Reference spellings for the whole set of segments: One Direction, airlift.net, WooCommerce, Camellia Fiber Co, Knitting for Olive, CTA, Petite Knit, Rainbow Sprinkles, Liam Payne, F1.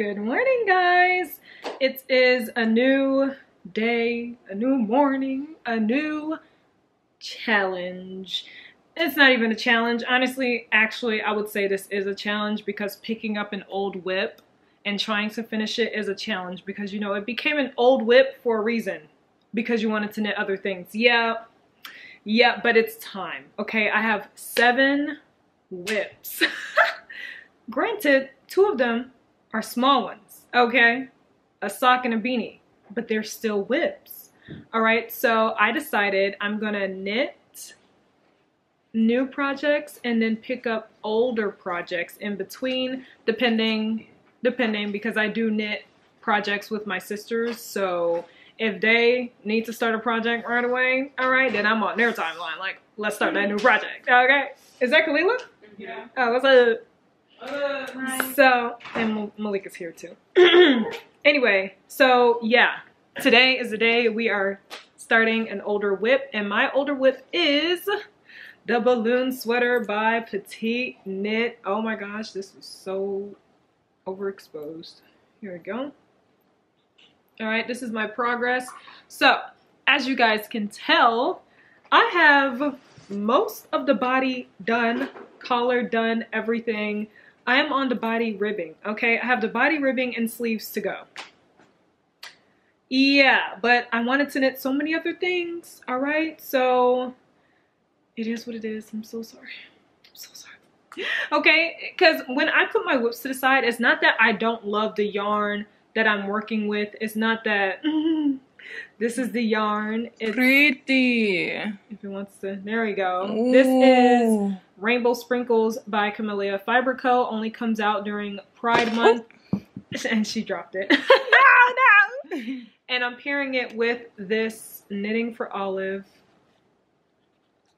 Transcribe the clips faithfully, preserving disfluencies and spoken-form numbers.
Good morning, guys. It is a new day, a new morning, a new challenge. It's not even a challenge. Honestly, actually, I would say this is a challenge because picking up an old whip and trying to finish it is a challenge because, you know, it became an old whip for a reason because you wanted to knit other things. Yeah, yeah, but it's time. Okay, I have seven whips. Granted, two of them are small ones, okay? A sock and a beanie, but they're still whips. All right, so I decided I'm gonna knit new projects and then pick up older projects in between, depending, depending, because I do knit projects with my sisters, so if they need to start a project right away, all right, then I'm on their timeline, like, let's start that new project, okay? Is that Kalila? Yeah. Oh, what's up? Uh, nice. So, and Malik is here too. Anyway, so yeah, today is the day we are starting an older whip, and my older whip is the Balloon Sweater by Petite Knit. Oh my gosh, this is so overexposed. Here we go. All right, this is my progress. So, as you guys can tell, I have most of the body done, collar done, everything. I am on the body ribbing, okay? I have the body ribbing and sleeves to go. Yeah, but I wanted to knit so many other things, all right? So it is what it is. I'm so sorry. I'm so sorry. Okay, because when I put my whips to the side, it's not that I don't love the yarn that I'm working with. It's not that mm, this is the yarn. It's, pretty. If it wants to, there we go. Ooh. This is Rainbow Sprinkles by Camellia Fiber Co. Only comes out during Pride Month. And she dropped it. No, no. And I'm pairing it with this Knitting for Olive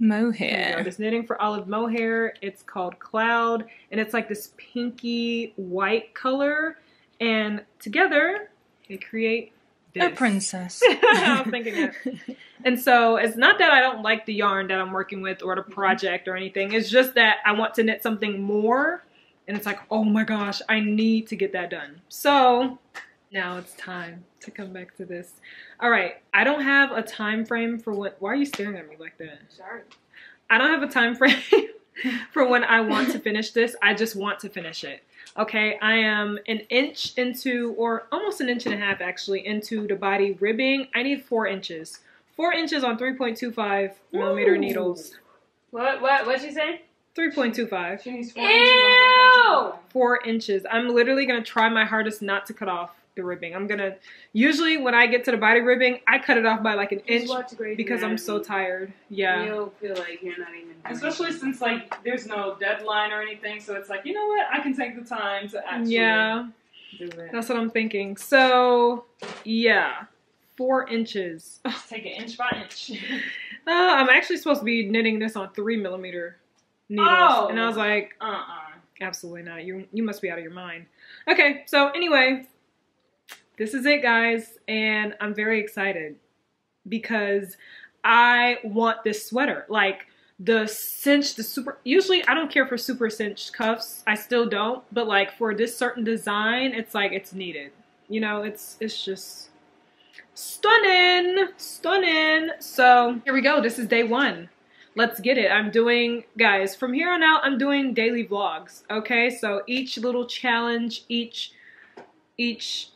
Mohair. This Knitting for Olive Mohair. It's called Cloud. And it's like this pinky white color. And together, they create this. A princess. I was thinking that. And so it's not that I don't like the yarn that I'm working with or the project or anything. It's just that I want to knit something more. And it's like, oh my gosh, I need to get that done. So now it's time to come back to this. All right. I don't have a time frame for what. Why are you staring at me like that? Sorry. I don't have a time frame for when I want to finish this. I just want to finish it. Okay, I am an inch into, or almost an inch and a half actually, into the body ribbing. I need four inches. Four inches on three point two five millimeter Ooh. Needles. What, what, what'd you say? three point two five. She needs four Ew! Inches on three point two five. Four inches. I'm literally gonna try my hardest not to cut off the ribbing. I'm gonna, usually when I get to the body ribbing, I cut it off by like an inch because I'm so tired. Yeah. You'll feel like you're not even doing Especially anything. Since like there's no deadline or anything, so it's like, you know what? I can take the time to actually yeah, do it. That's what I'm thinking. So, yeah. Four inches. Just take it inch by inch. uh, I'm actually supposed to be knitting this on three millimeter needles. Oh, and I was like, uh-uh. Absolutely not. You, you must be out of your mind. Okay, so anyway, this is it, guys, and I'm very excited because I want this sweater. Like, the cinch, the super, usually I don't care for super cinched cuffs. I still don't, but like for this certain design, it's like it's needed. You know, it's it's just stunning, stunning. So here we go. This is day one. Let's get it. I'm doing, guys, from here on out, I'm doing daily vlogs, okay? So each little challenge, each, each,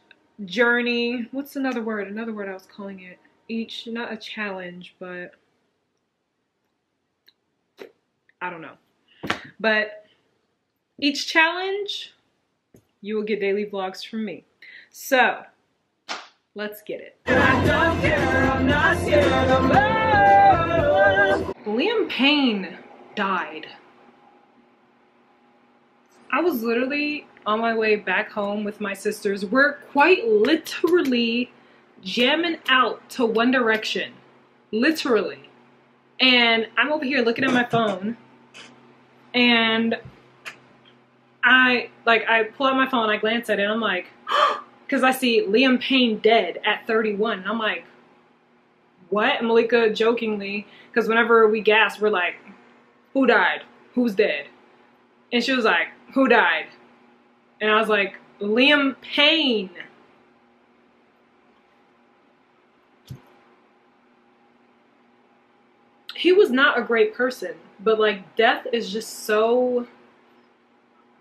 journey, what's another word? Another word I was calling it. Each, not a challenge, but I don't know. But each challenge, you will get daily vlogs from me. So, let's get it. I don't care, I'm not scared, I'm Liam Payne died. I was literally on my way back home with my sisters. We're quite literally jamming out to One Direction. Literally. And I'm over here looking at my phone. And I, like, I pull out my phone, I glance at it, and I'm like, because I see Liam Payne dead at thirty-one. And I'm like, what? And Malika jokingly, because whenever we gasp, we're like, who died? Who's dead? And she was like, who died? And I was like, Liam Payne. He was not a great person, but like death is just so,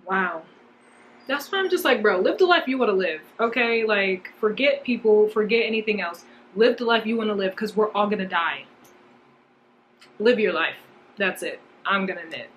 wow. That's why I'm just like, bro, live the life you want to live, okay? Like, forget people, forget anything else. Live the life you want to live, because we're all gonna die. Live your life. That's it. I'm gonna knit.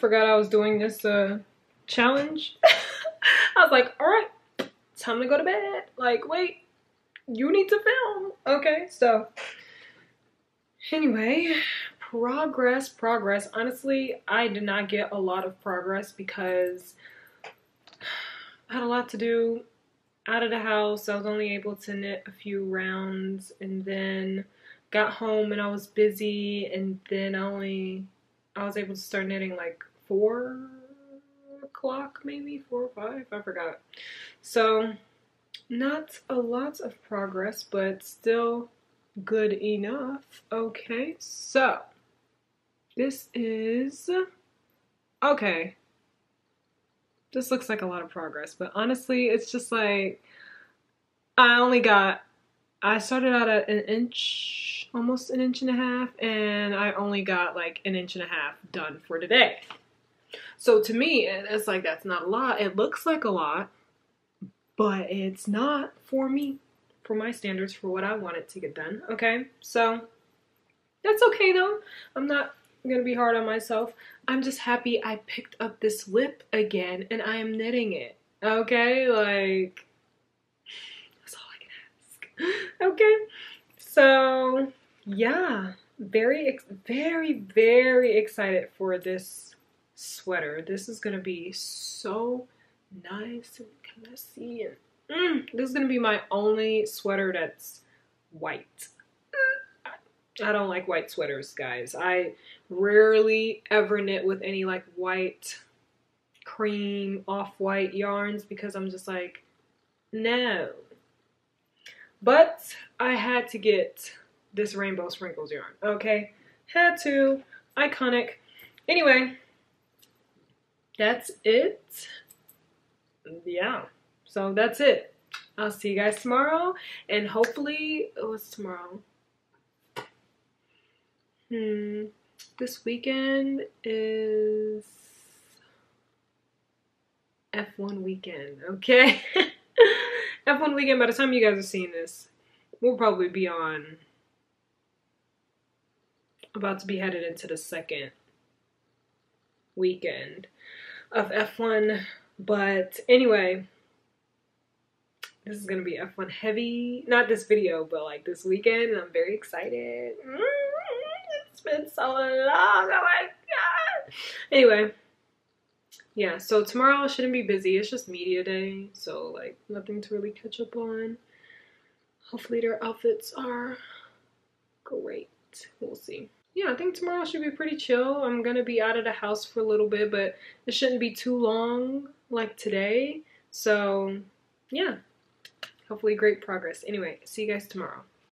Forgot I was doing this uh challenge. I was like, all right, time to go to bed. Like, wait, you need to film. Okay, so anyway, progress, progress. Honestly, I did not get a lot of progress because I had a lot to do out of the house. I was only able to knit a few rounds and then got home and I was busy, and then I only I was able to start knitting like four o'clock, maybe four or five, I forgot. So not a lot of progress, but still good enough. Okay, so this is okay. This looks like a lot of progress, but honestly it's just like I only got I started out at an inch, almost an inch and a half, and I only got like an inch and a half done for today. So to me, it's like, that's not a lot. It looks like a lot, but it's not for me, for my standards, for what I wanted to get done. Okay, so that's okay though. I'm not gonna be hard on myself. I'm just happy I picked up this lip again and I am knitting it. Okay, like that's all I can ask. Okay, so yeah, very, very, very excited for this sweater. This is gonna be so nice and classy, and mm, this is gonna be my only sweater that's white. I don't like white sweaters, guys. I rarely ever knit with any like white, cream, off-white yarns because I'm just like, no. But I had to get this Rainbow Sprinkles yarn. Okay, had to. Iconic. Anyway, that's it. yeah, so that's it. I'll see you guys tomorrow, and hopefully, oh, it's tomorrow. Hmm, this weekend is F one weekend, okay? F one weekend, by the time you guys are seeing this, we'll probably be on, about to be headed into the second weekend of F one, but anyway, this is going to be F one heavy, not this video, but like this weekend, and I'm very excited. It's been so long, oh my god. Anyway, yeah, so tomorrow shouldn't be busy, it's just media day, so like nothing to really catch up on. Hopefully their outfits are great, we'll see. Yeah, I think tomorrow should be pretty chill. I'm going to be out of the house for a little bit, but it shouldn't be too long like today. So, yeah. Hopefully great progress. Anyway, see you guys tomorrow.